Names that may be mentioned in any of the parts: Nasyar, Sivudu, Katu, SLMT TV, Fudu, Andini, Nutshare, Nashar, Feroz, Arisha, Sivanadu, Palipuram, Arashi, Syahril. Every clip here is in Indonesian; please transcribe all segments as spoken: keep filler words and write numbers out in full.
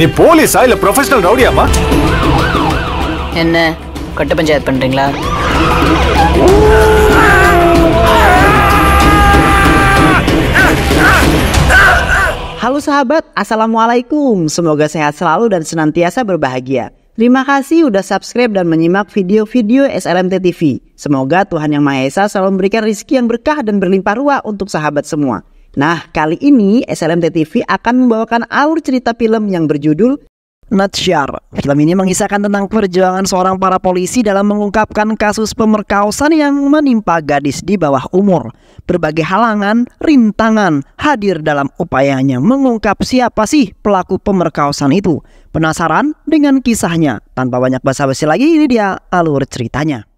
நீ போலீஸா இல்ல ப்ரொபஷனல் ரவுடியாமா? என்ன கட்ட பஞ்சாயத்து பண்றீங்களா? Halo sahabat, assalamualaikum. Semoga sehat selalu dan senantiasa berbahagia. Terima kasih udah subscribe dan menyimak video-video S L M T T V. Semoga Tuhan Yang Maha Esa selalu memberikan rizki yang berkah dan berlimpah ruah untuk sahabat semua. Nah, kali ini S L M T T V akan membawakan alur cerita film yang berjudul Nutshare. Film ini mengisahkan tentang perjuangan seorang para polisi dalam mengungkapkan kasus pemerkosaan yang menimpa gadis di bawah umur. Berbagai halangan, rintangan hadir dalam upayanya mengungkap siapa sih pelaku pemerkosaan itu. Penasaran dengan kisahnya? Tanpa banyak basa-basi lagi, ini dia alur ceritanya.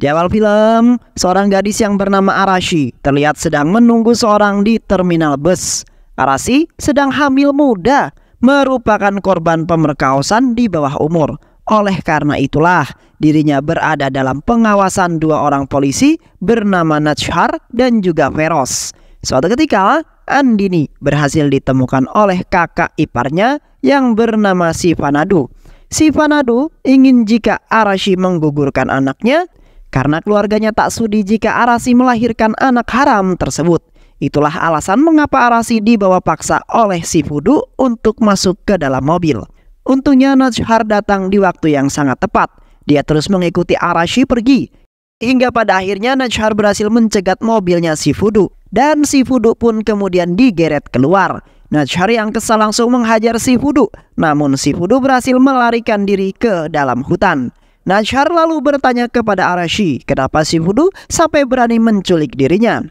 Di awal film, seorang gadis yang bernama Arashi terlihat sedang menunggu seorang di terminal bus. Arashi sedang hamil muda, merupakan korban pemerkosaan di bawah umur. Oleh karena itulah, dirinya berada dalam pengawasan dua orang polisi bernama Nutshare dan juga Feroz. Suatu ketika, Andini berhasil ditemukan oleh kakak iparnya yang bernama Sivanadu. Sivanadu ingin jika Arashi menggugurkan anaknya, karena keluarganya tak sudi jika Arashi melahirkan anak haram tersebut. Itulah alasan mengapa Arashi dibawa paksa oleh Sivudu untuk masuk ke dalam mobil. Untungnya Nutshare datang di waktu yang sangat tepat. Dia terus mengikuti Arashi pergi, hingga pada akhirnya Nutshare berhasil mencegat mobilnya Sivudu, dan Sivudu pun kemudian digeret keluar. Nutshare yang kesal langsung menghajar Sivudu, namun Sivudu berhasil melarikan diri ke dalam hutan. Nutshare lalu bertanya kepada Arashi kenapa Sivudu sampai berani menculik dirinya.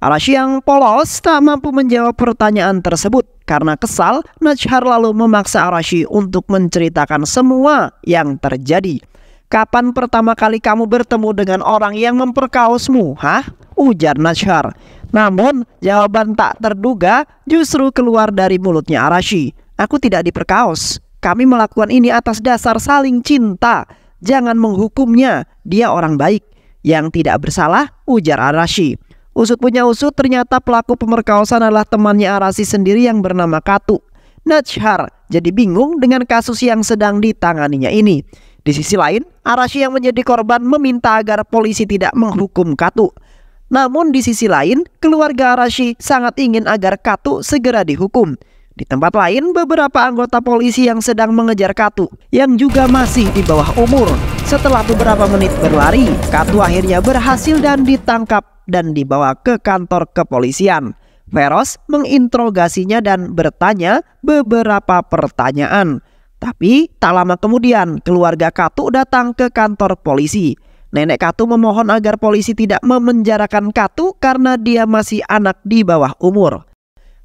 Arashi yang polos tak mampu menjawab pertanyaan tersebut. Karena kesal, Nutshare lalu memaksa Arashi untuk menceritakan semua yang terjadi. Kapan pertama kali kamu bertemu dengan orang yang memperkaosmu, hah? Ujar Nutshare. Namun jawaban tak terduga justru keluar dari mulutnya Arashi. Aku tidak diperkaos. Kami melakukan ini atas dasar saling cinta. Jangan menghukumnya, dia orang baik yang tidak bersalah, ujar Arashi. Usut punya usut, ternyata pelaku pemerkosaan adalah temannya Arashi sendiri yang bernama Katu. Nutshare jadi bingung dengan kasus yang sedang ditanganinya ini. Di sisi lain, Arashi yang menjadi korban meminta agar polisi tidak menghukum Katu. Namun di sisi lain, keluarga Arashi sangat ingin agar Katu segera dihukum. Di tempat lain, beberapa anggota polisi yang sedang mengejar Katu yang juga masih di bawah umur. Setelah beberapa menit berlari, Katu akhirnya berhasil dan ditangkap dan dibawa ke kantor kepolisian. Feroz menginterogasinya dan bertanya beberapa pertanyaan. Tapi tak lama kemudian, keluarga Katu datang ke kantor polisi. Nenek Katu memohon agar polisi tidak memenjarakan Katu karena dia masih anak di bawah umur.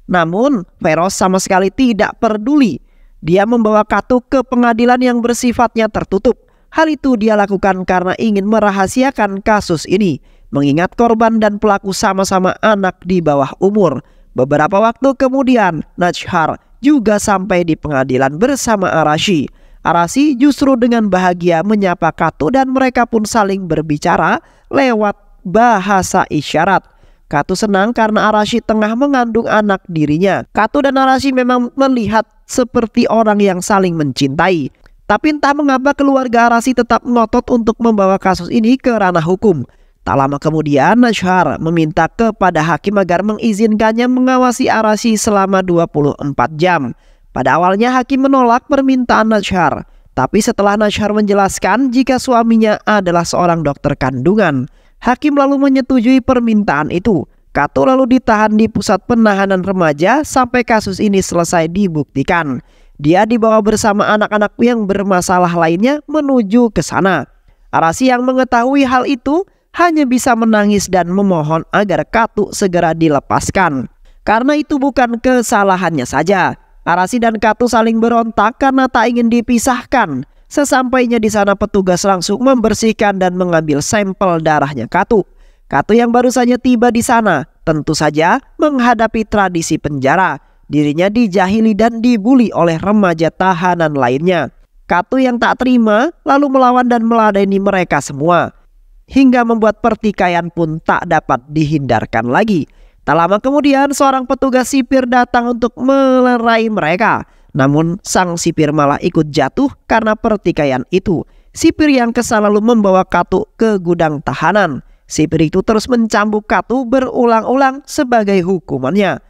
Namun Feroz sama sekali tidak peduli. Dia membawa Katu ke pengadilan yang bersifatnya tertutup. Hal itu dia lakukan karena ingin merahasiakan kasus ini, mengingat korban dan pelaku sama-sama anak di bawah umur. Beberapa waktu kemudian, Nutshare juga sampai di pengadilan bersama Arashi. Arashi justru dengan bahagia menyapa Katu dan mereka pun saling berbicara lewat bahasa isyarat. Katu senang karena Arashi tengah mengandung anak dirinya. Katu dan Arashi memang melihat seperti orang yang saling mencintai. Tapi entah mengapa keluarga Arashi tetap ngotot untuk membawa kasus ini ke ranah hukum. Tak lama kemudian, Nutshare meminta kepada hakim agar mengizinkannya mengawasi Arashi selama dua puluh empat jam. Pada awalnya hakim menolak permintaan Nutshare. Tapi setelah Nutshare menjelaskan jika suaminya adalah seorang dokter kandungan, hakim lalu menyetujui permintaan itu. Katu lalu ditahan di pusat penahanan remaja sampai kasus ini selesai dibuktikan. Dia dibawa bersama anak-anak yang bermasalah lainnya menuju ke sana. Arashi yang mengetahui hal itu hanya bisa menangis dan memohon agar Katu segera dilepaskan. Karena itu bukan kesalahannya saja. Arashi dan Katu saling berontak karena tak ingin dipisahkan. Sesampainya di sana, petugas langsung membersihkan dan mengambil sampel darahnya Katu. Katu yang baru saja tiba di sana tentu saja menghadapi tradisi penjara. Dirinya dijahili dan dibully oleh remaja tahanan lainnya. Katu yang tak terima lalu melawan dan meladeni mereka semua, hingga membuat pertikaian pun tak dapat dihindarkan lagi. Tak lama kemudian seorang petugas sipir datang untuk melerai mereka. Namun sang sipir malah ikut jatuh karena pertikaian itu. Sipir yang kesal lalu membawa Katu ke gudang tahanan. Sipir itu terus mencambuk Katu berulang-ulang sebagai hukumannya.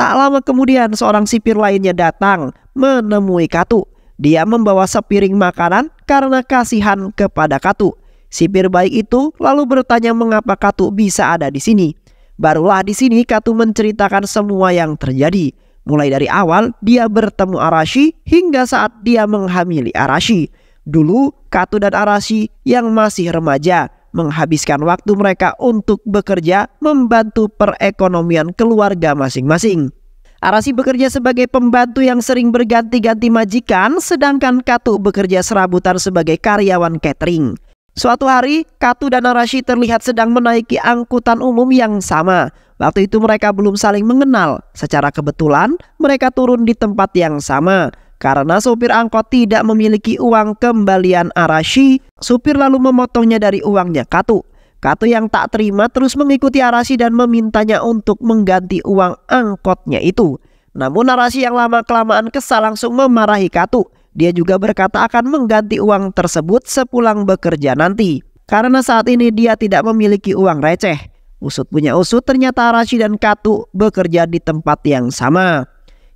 Tak lama kemudian seorang sipir lainnya datang menemui Katu. Dia membawa sepiring makanan karena kasihan kepada Katu. Sipir baik itu lalu bertanya mengapa Katu bisa ada di sini. Barulah di sini Katu menceritakan semua yang terjadi. Mulai dari awal dia bertemu Arashi hingga saat dia menghamili Arashi. Dulu Katu dan Arashi yang masih remaja menghabiskan waktu mereka untuk bekerja membantu perekonomian keluarga masing-masing. Arashi bekerja sebagai pembantu yang sering berganti-ganti majikan, sedangkan Katu bekerja serabutan sebagai karyawan catering. Suatu hari, Katu dan Arashi terlihat sedang menaiki angkutan umum yang sama. Waktu itu mereka belum saling mengenal. Secara kebetulan, mereka turun di tempat yang sama. Karena sopir angkot tidak memiliki uang kembalian Arashi, supir lalu memotongnya dari uangnya Katu. Katu yang tak terima terus mengikuti Arashi dan memintanya untuk mengganti uang angkotnya itu. Namun Arashi yang lama-kelamaan kesal langsung memarahi Katu. Dia juga berkata akan mengganti uang tersebut sepulang bekerja nanti. Karena saat ini dia tidak memiliki uang receh. Usut punya usut ternyata Arashi dan Katu bekerja di tempat yang sama,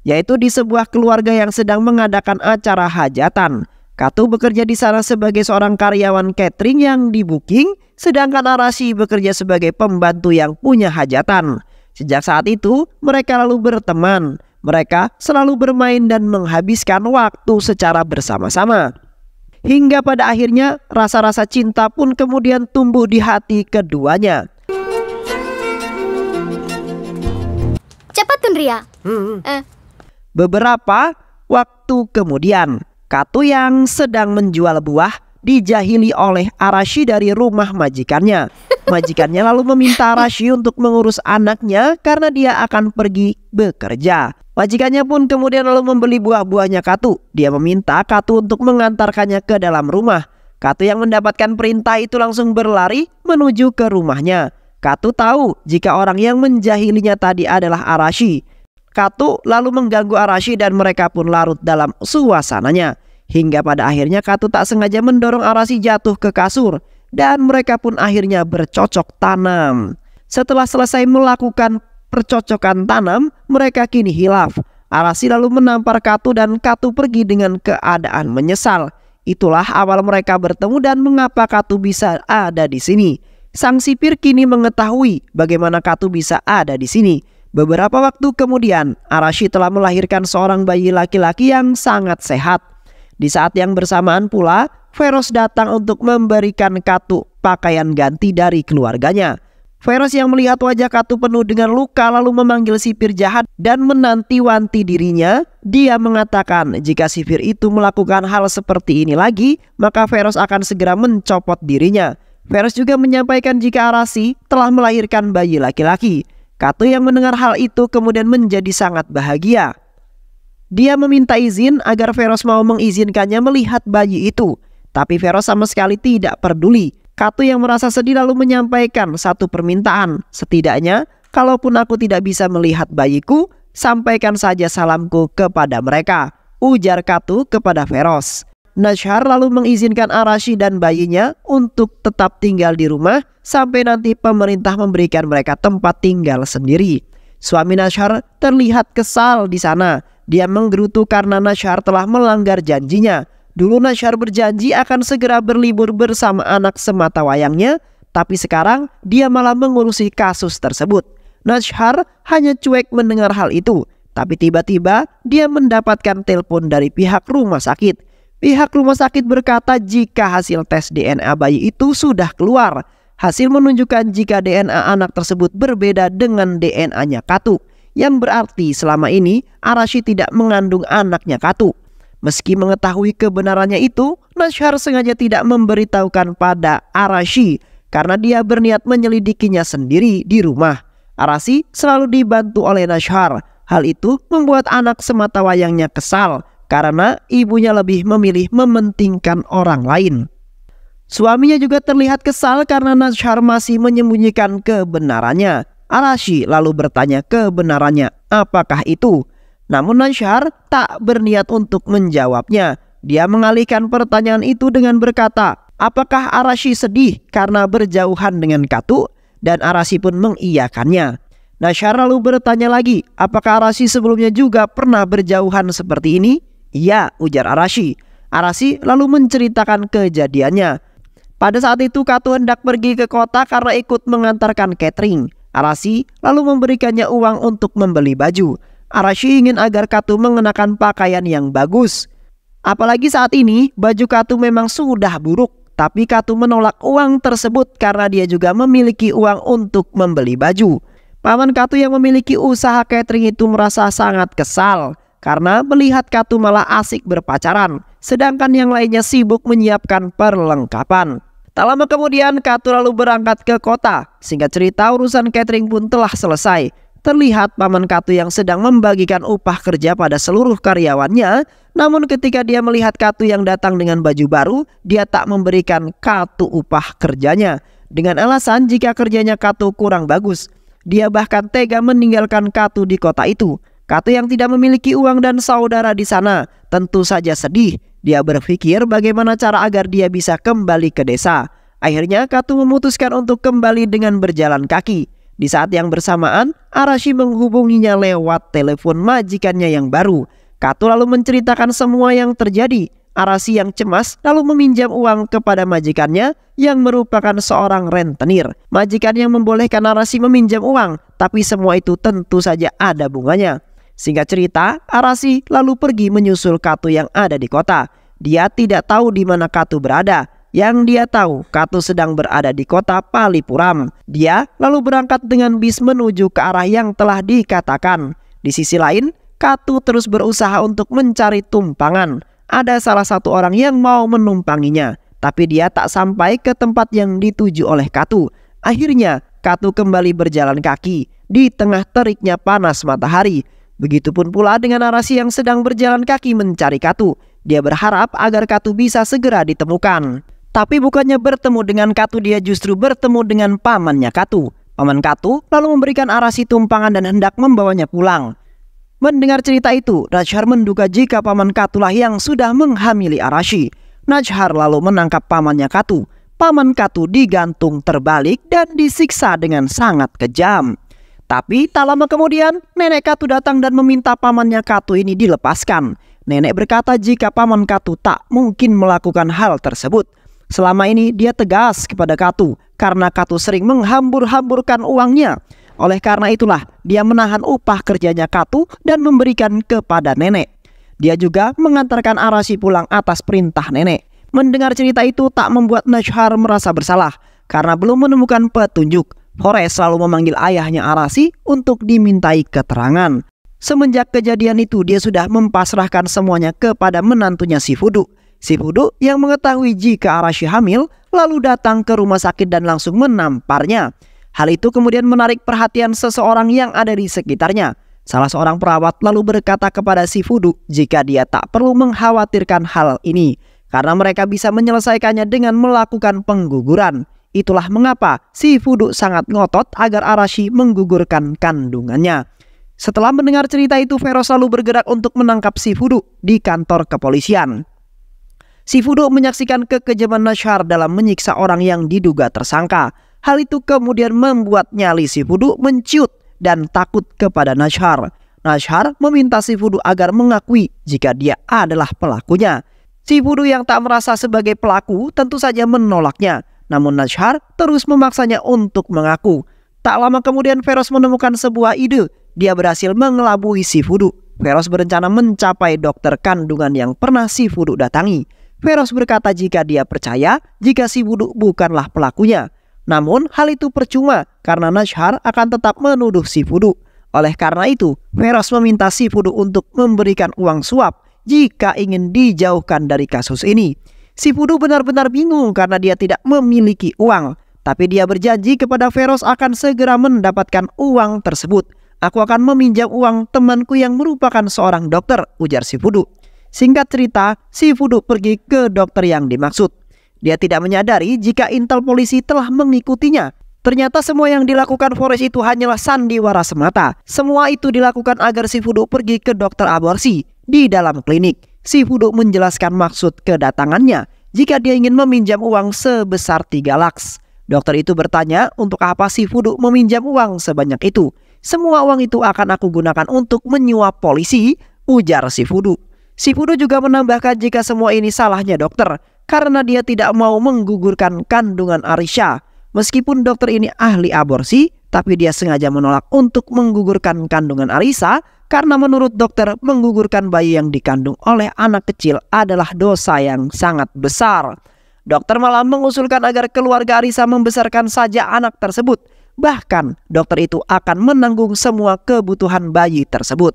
yaitu di sebuah keluarga yang sedang mengadakan acara hajatan. Katu bekerja di sana sebagai seorang karyawan catering yang di-booking, sedangkan Arashi bekerja sebagai pembantu yang punya hajatan. Sejak saat itu, mereka lalu berteman. Mereka selalu bermain dan menghabiskan waktu secara bersama-sama. Hingga pada akhirnya, rasa-rasa cinta pun kemudian tumbuh di hati keduanya. Cepat, Tundria. Hmm. Eh. Beberapa waktu kemudian, Katu yang sedang menjual buah dijahili oleh Arashi dari rumah majikannya. Majikannya lalu meminta Arashi untuk mengurus anaknya karena dia akan pergi bekerja. Majikannya pun kemudian lalu membeli buah-buahnya Katu. Dia meminta Katu untuk mengantarkannya ke dalam rumah. Katu yang mendapatkan perintah itu langsung berlari menuju ke rumahnya. Katu tahu jika orang yang menjahilinya tadi adalah Arashi. Katu lalu mengganggu Arashi dan mereka pun larut dalam suasananya. Hingga pada akhirnya Katu tak sengaja mendorong Arashi jatuh ke kasur. Dan mereka pun akhirnya bercocok tanam. Setelah selesai melakukan percocokan tanam, mereka kini hilaf. Arashi lalu menampar Katu dan Katu pergi dengan keadaan menyesal. Itulah awal mereka bertemu dan mengapa Katu bisa ada di sini. Sang sipir kini mengetahui bagaimana Katu bisa ada di sini. Beberapa waktu kemudian, Arashi telah melahirkan seorang bayi laki-laki yang sangat sehat. Di saat yang bersamaan pula, Feroz datang untuk memberikan Katu pakaian ganti dari keluarganya. Feroz yang melihat wajah Katu penuh dengan luka lalu memanggil sipir jahat dan menanti-wanti dirinya. Dia mengatakan jika sipir itu melakukan hal seperti ini lagi, maka Feroz akan segera mencopot dirinya. Feroz juga menyampaikan jika Arashi telah melahirkan bayi laki-laki. Katu yang mendengar hal itu kemudian menjadi sangat bahagia. Dia meminta izin agar Feroz mau mengizinkannya melihat bayi itu. Tapi Feroz sama sekali tidak peduli. Katu yang merasa sedih lalu menyampaikan satu permintaan. Setidaknya, kalaupun aku tidak bisa melihat bayiku, sampaikan saja salamku kepada mereka, ujar Katu kepada Feroz. Nashar lalu mengizinkan Arashi dan bayinya untuk tetap tinggal di rumah sampai nanti pemerintah memberikan mereka tempat tinggal sendiri. Suami Nashar terlihat kesal di sana. Dia menggerutu karena Nashar telah melanggar janjinya. Dulu Nashar berjanji akan segera berlibur bersama anak semata wayangnya, tapi sekarang dia malah mengurusi kasus tersebut. Nashar hanya cuek mendengar hal itu, tapi tiba-tiba dia mendapatkan telepon dari pihak rumah sakit. Pihak rumah sakit berkata jika hasil tes D N A bayi itu sudah keluar. Hasil menunjukkan jika D N A anak tersebut berbeda dengan D N A-nya Katu. Yang berarti selama ini Arashi tidak mengandung anaknya Katu. Meski mengetahui kebenarannya itu, Nashar sengaja tidak memberitahukan pada Arashi karena dia berniat menyelidikinya sendiri di rumah. Arashi selalu dibantu oleh Nashar. Hal itu membuat anak semata wayangnya kesal karena ibunya lebih memilih mementingkan orang lain. Suaminya juga terlihat kesal karena Nashar masih menyembunyikan kebenarannya. Arashi lalu bertanya kebenarannya, apakah itu? Namun Nashar tak berniat untuk menjawabnya. Dia mengalihkan pertanyaan itu dengan berkata, apakah Arashi sedih karena berjauhan dengan Katu? Dan Arashi pun mengiyakannya. Nashar lalu bertanya lagi, apakah Arashi sebelumnya juga pernah berjauhan seperti ini? Iya, ujar Arashi. Arashi lalu menceritakan kejadiannya. Pada saat itu Katu hendak pergi ke kota karena ikut mengantarkan catering. Arashi lalu memberikannya uang untuk membeli baju. Arashi ingin agar Katu mengenakan pakaian yang bagus. Apalagi saat ini baju Katu memang sudah buruk. Tapi Katu menolak uang tersebut karena dia juga memiliki uang untuk membeli baju. Paman Katu yang memiliki usaha catering itu merasa sangat kesal karena melihat Katu malah asik berpacaran, sedangkan yang lainnya sibuk menyiapkan perlengkapan. Tak lama kemudian Katu lalu berangkat ke kota. Singkat cerita urusan catering pun telah selesai. Terlihat Paman Katu yang sedang membagikan upah kerja pada seluruh karyawannya. Namun ketika dia melihat Katu yang datang dengan baju baru, dia tak memberikan Katu upah kerjanya dengan alasan jika kerjanya Katu kurang bagus. Dia bahkan tega meninggalkan Katu di kota itu. Katu yang tidak memiliki uang dan saudara di sana tentu saja sedih. Dia berpikir bagaimana cara agar dia bisa kembali ke desa. Akhirnya Katu memutuskan untuk kembali dengan berjalan kaki. Di saat yang bersamaan, Arashi menghubunginya lewat telepon majikannya yang baru. Katu lalu menceritakan semua yang terjadi. Arashi yang cemas lalu meminjam uang kepada majikannya yang merupakan seorang rentenir. Majikan yang membolehkan Arashi meminjam uang, tapi semua itu tentu saja ada bunganya. Singkat cerita, Arashi lalu pergi menyusul Katu yang ada di kota. Dia tidak tahu di mana Katu berada. Yang dia tahu, Katu sedang berada di kota Palipuram. Dia lalu berangkat dengan bis menuju ke arah yang telah dikatakan. Di sisi lain, Katu terus berusaha untuk mencari tumpangan. Ada salah satu orang yang mau menumpanginya, tapi dia tak sampai ke tempat yang dituju oleh Katu. Akhirnya Katu kembali berjalan kaki di tengah teriknya panas matahari. Begitupun pula dengan Arashi yang sedang berjalan kaki mencari Katu. Dia berharap agar Katu bisa segera ditemukan. Tapi bukannya bertemu dengan Katu, dia justru bertemu dengan pamannya Katu. Paman Katu lalu memberikan Arashi tumpangan dan hendak membawanya pulang. Mendengar cerita itu, Nashar menduga jika paman Katulah yang sudah menghamili Arashi. Nashar lalu menangkap pamannya Katu. Paman Katu digantung terbalik dan disiksa dengan sangat kejam. Tapi tak lama kemudian, nenek Katu datang dan meminta pamannya Katu ini dilepaskan. Nenek berkata jika paman Katu tak mungkin melakukan hal tersebut. Selama ini dia tegas kepada Katu karena Katu sering menghambur-hamburkan uangnya. Oleh karena itulah dia menahan upah kerjanya Katu dan memberikan kepada nenek. Dia juga mengantarkan Arashi pulang atas perintah nenek. Mendengar cerita itu tak membuat Nashar merasa bersalah karena belum menemukan petunjuk. Horace selalu memanggil ayahnya Arashi untuk dimintai keterangan. Semenjak kejadian itu dia sudah mempasrahkan semuanya kepada menantunya si Fudu. Si Fudu yang mengetahui jika Arashi hamil lalu datang ke rumah sakit dan langsung menamparnya. Hal itu kemudian menarik perhatian seseorang yang ada di sekitarnya. Salah seorang perawat lalu berkata kepada si Fudu jika dia tak perlu mengkhawatirkan hal ini karena mereka bisa menyelesaikannya dengan melakukan pengguguran. Itulah mengapa si Fudu sangat ngotot agar Arashi menggugurkan kandungannya. Setelah mendengar cerita itu, Vero selalu bergerak untuk menangkap si Fudu di kantor kepolisian. Si Fudu menyaksikan kekejaman Nashar dalam menyiksa orang yang diduga tersangka. Hal itu kemudian membuat nyali si Fudu menciut dan takut kepada Nashar. Nashar meminta si Fudu agar mengakui jika dia adalah pelakunya. Si Fudu yang tak merasa sebagai pelaku tentu saja menolaknya. Namun Nashar terus memaksanya untuk mengaku. Tak lama kemudian Feroz menemukan sebuah ide. Dia berhasil mengelabui si Fudu. Feroz berencana mencapai dokter kandungan yang pernah si Fudu datangi. Feroz berkata jika dia percaya jika si Fudu bukanlah pelakunya. Namun hal itu percuma karena Nashar akan tetap menuduh si Fudu. Oleh karena itu Feroz meminta si Fudu untuk memberikan uang suap jika ingin dijauhkan dari kasus ini. Si Fudu benar-benar bingung karena dia tidak memiliki uang. Tapi dia berjanji kepada Feroz akan segera mendapatkan uang tersebut. Aku akan meminjam uang temanku yang merupakan seorang dokter," ujar si Fudu. Singkat cerita, si Fudu pergi ke dokter yang dimaksud. Dia tidak menyadari jika intel polisi telah mengikutinya. Ternyata semua yang dilakukan Forest itu hanyalah sandiwara semata. Semua itu dilakukan agar si Fudu pergi ke dokter aborsi di dalam klinik. Si Fudu menjelaskan maksud kedatangannya jika dia ingin meminjam uang sebesar tiga laks. Dokter itu bertanya, "Untuk apa si Fudu meminjam uang sebanyak itu?" "Semua uang itu akan aku gunakan untuk menyuap polisi," ujar si Fudu. Si Fudu juga menambahkan jika semua ini salahnya dokter karena dia tidak mau menggugurkan kandungan Arisha. Meskipun dokter ini ahli aborsi, tapi dia sengaja menolak untuk menggugurkan kandungan Arisha karena menurut dokter menggugurkan bayi yang dikandung oleh anak kecil adalah dosa yang sangat besar. Dokter malah mengusulkan agar keluarga Arisha membesarkan saja anak tersebut. Bahkan dokter itu akan menanggung semua kebutuhan bayi tersebut.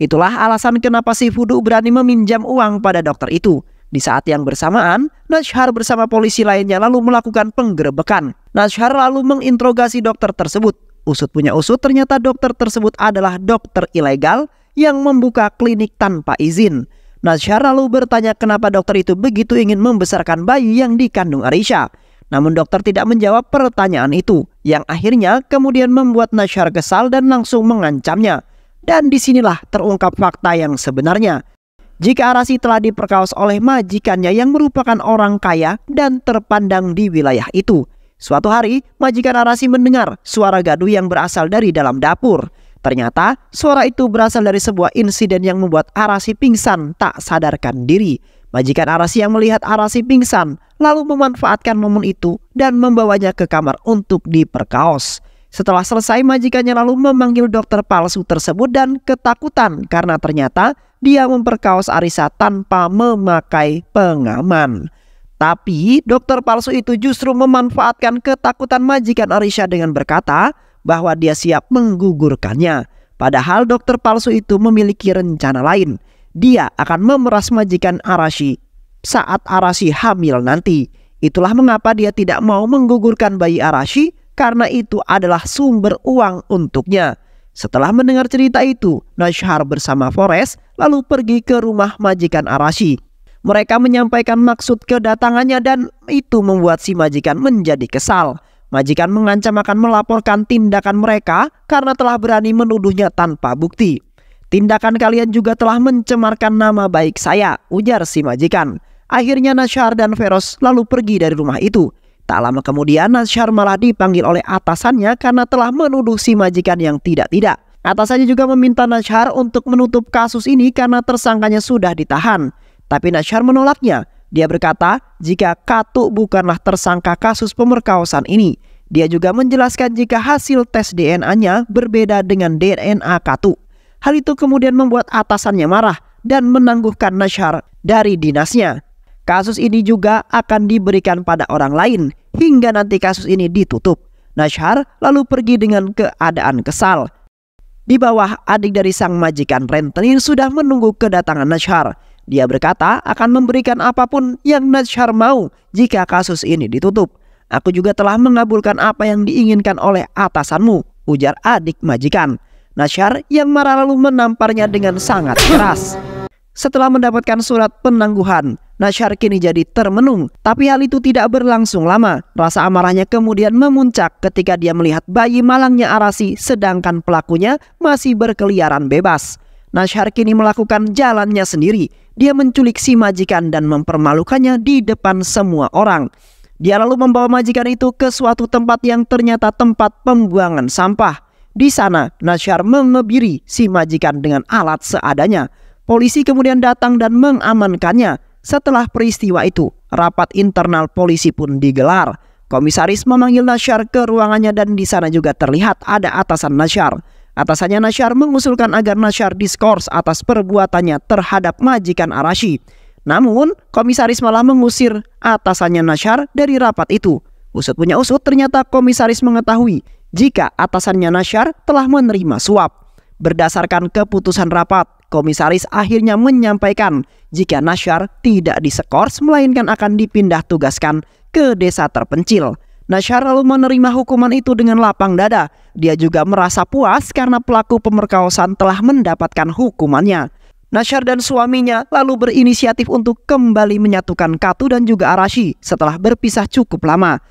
Itulah alasan kenapa si Fudu berani meminjam uang pada dokter itu. Di saat yang bersamaan, Nashar bersama polisi lainnya lalu melakukan penggerebekan. Nashar lalu menginterogasi dokter tersebut. Usut punya usut, ternyata dokter tersebut adalah dokter ilegal yang membuka klinik tanpa izin. Nashar lalu bertanya kenapa dokter itu begitu ingin membesarkan bayi yang dikandung Arisha. Namun dokter tidak menjawab pertanyaan itu, yang akhirnya kemudian membuat Nashar kesal dan langsung mengancamnya. Dan disinilah terungkap fakta yang sebenarnya. Jika Arisha telah diperkaos oleh majikannya yang merupakan orang kaya dan terpandang di wilayah itu. Suatu hari, majikan Arisha mendengar suara gaduh yang berasal dari dalam dapur. Ternyata, suara itu berasal dari sebuah insiden yang membuat Arisha pingsan tak sadarkan diri. Majikan Arisha yang melihat Arisha pingsan, lalu memanfaatkan momen itu dan membawanya ke kamar untuk diperkaos. Setelah selesai, majikannya lalu memanggil dokter palsu tersebut dan ketakutan karena ternyata dia memperkaos Arisha tanpa memakai pengaman. Tapi dokter palsu itu justru memanfaatkan ketakutan majikan Arisha dengan berkata bahwa dia siap menggugurkannya. Padahal dokter palsu itu memiliki rencana lain. Dia akan memeras majikan Arisha saat Arisha hamil nanti. Itulah mengapa dia tidak mau menggugurkan bayi Arisha, karena itu adalah sumber uang untuknya. Setelah mendengar cerita itu, Nashar bersama Forest lalu pergi ke rumah majikan Arisha. Mereka menyampaikan maksud kedatangannya dan itu membuat si majikan menjadi kesal. Majikan mengancam akan melaporkan tindakan mereka karena telah berani menuduhnya tanpa bukti. "Tindakan kalian juga telah mencemarkan nama baik saya," ujar si majikan. Akhirnya Nashar dan Feroz lalu pergi dari rumah itu. Tak lama kemudian Nashar malah dipanggil oleh atasannya karena telah menuduh si majikan yang tidak-tidak. Atasannya juga meminta Nashar untuk menutup kasus ini karena tersangkanya sudah ditahan. Tapi Nashar menolaknya. Dia berkata jika Katuk bukanlah tersangka kasus pemerkosaan ini. Dia juga menjelaskan jika hasil tes D N A-nya berbeda dengan D N A Katuk. Hal itu kemudian membuat atasannya marah dan menangguhkan Nashar dari dinasnya. Kasus ini juga akan diberikan pada orang lain hingga nanti kasus ini ditutup. Nashar lalu pergi dengan keadaan kesal. Di bawah, adik dari sang majikan rentenir sudah menunggu kedatangan Nashar. Dia berkata akan memberikan apapun yang Nashar mau jika kasus ini ditutup. "Aku juga telah mengabulkan apa yang diinginkan oleh atasanmu," ujar adik majikan. Nashar yang marah lalu menamparnya dengan sangat keras. Setelah mendapatkan surat penangguhan, Nashar kini jadi termenung. Tapi hal itu tidak berlangsung lama. Rasa amarahnya kemudian memuncak ketika dia melihat bayi malangnya Arisha, sedangkan pelakunya masih berkeliaran bebas. Nashar kini melakukan jalannya sendiri. Dia menculik si majikan dan mempermalukannya di depan semua orang. Dia lalu membawa majikan itu ke suatu tempat yang ternyata tempat pembuangan sampah. Di sana Nashar mengebiri si majikan dengan alat seadanya. Polisi kemudian datang dan mengamankannya. Setelah peristiwa itu, rapat internal polisi pun digelar. Komisaris memanggil Nashar ke ruangannya dan di sana juga terlihat ada atasan Nashar. Atasannya Nashar mengusulkan agar Nashar diskors atas perbuatannya terhadap majikan Arisha. Namun, komisaris malah mengusir atasannya Nashar dari rapat itu. Usut punya usut, ternyata komisaris mengetahui jika atasannya Nashar telah menerima suap. Berdasarkan keputusan rapat, komisaris akhirnya menyampaikan jika Nashar tidak diskors melainkan akan dipindah tugaskan ke desa terpencil. Nah, Syahril menerima hukuman itu dengan lapang dada. Dia juga merasa puas karena pelaku pemerkosaan telah mendapatkan hukumannya. Nasyar dan suaminya lalu berinisiatif untuk kembali menyatukan Katu dan juga Arashi setelah berpisah cukup lama.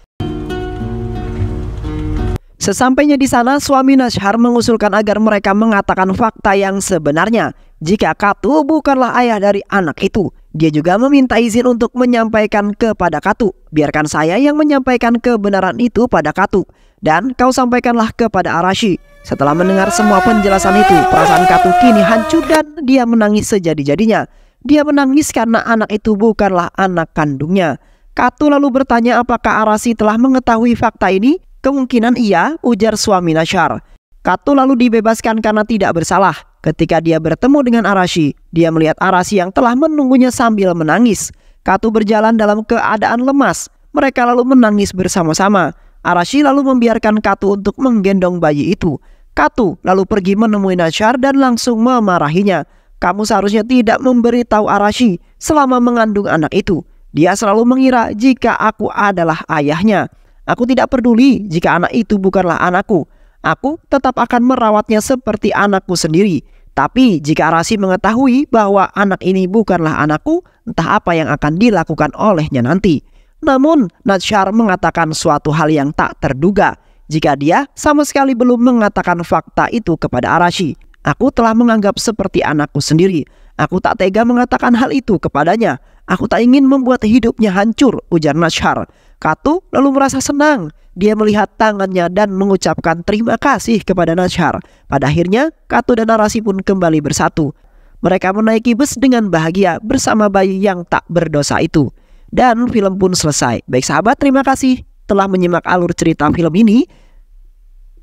Sesampainya di sana, suami Nasyar mengusulkan agar mereka mengatakan fakta yang sebenarnya. Jika Katu bukanlah ayah dari anak itu, dia juga meminta izin untuk menyampaikan kepada Katu. Biarkan saya yang menyampaikan kebenaran itu pada Katu, dan kau sampaikanlah kepada Arashi. Setelah mendengar semua penjelasan itu, perasaan Katu kini hancur dan dia menangis sejadi-jadinya. Dia menangis karena anak itu bukanlah anak kandungnya. Katu lalu bertanya apakah Arashi telah mengetahui fakta ini. Kemungkinan iya, ujar suami Nasyar. Katu lalu dibebaskan karena tidak bersalah. Ketika dia bertemu dengan Arashi, dia melihat Arashi yang telah menunggunya sambil menangis. Katu berjalan dalam keadaan lemas. Mereka lalu menangis bersama-sama. Arashi lalu membiarkan Katu untuk menggendong bayi itu. Katu lalu pergi menemui Nasyar dan langsung memarahinya. Kamu seharusnya tidak memberitahu Arashi selama mengandung anak itu. Dia selalu mengira jika aku adalah ayahnya. Aku tidak peduli jika anak itu bukanlah anakku. Aku tetap akan merawatnya seperti anakku sendiri. Tapi jika Arashi mengetahui bahwa anak ini bukanlah anakku, entah apa yang akan dilakukan olehnya nanti. Namun, Nasyar mengatakan suatu hal yang tak terduga. Jika dia sama sekali belum mengatakan fakta itu kepada Arashi, aku telah menganggap seperti anakku sendiri. Aku tak tega mengatakan hal itu kepadanya. Aku tak ingin membuat hidupnya hancur, ujar Nasyar. Katu lalu merasa senang. Dia melihat tangannya dan mengucapkan terima kasih kepada Nasyar. Pada akhirnya, Katu dan Arashi pun kembali bersatu. Mereka menaiki bus dengan bahagia bersama bayi yang tak berdosa itu. Dan film pun selesai. Baik sahabat, terima kasih telah menyimak alur cerita film ini.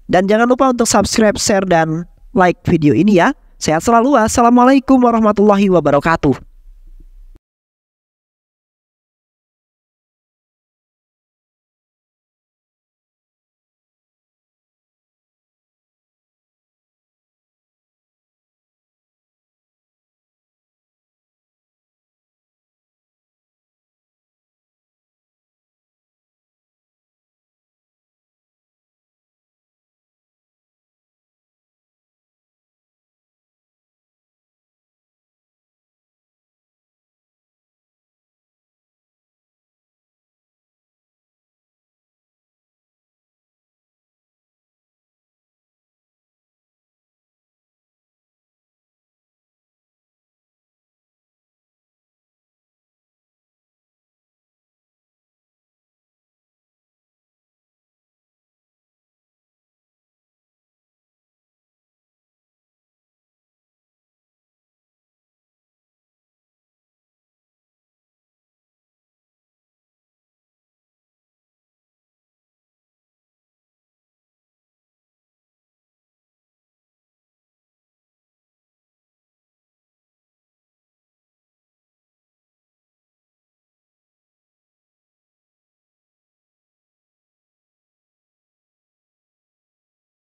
Dan jangan lupa untuk subscribe, share, dan like video ini ya. Sehat selalu. Assalamualaikum warahmatullahi wabarakatuh.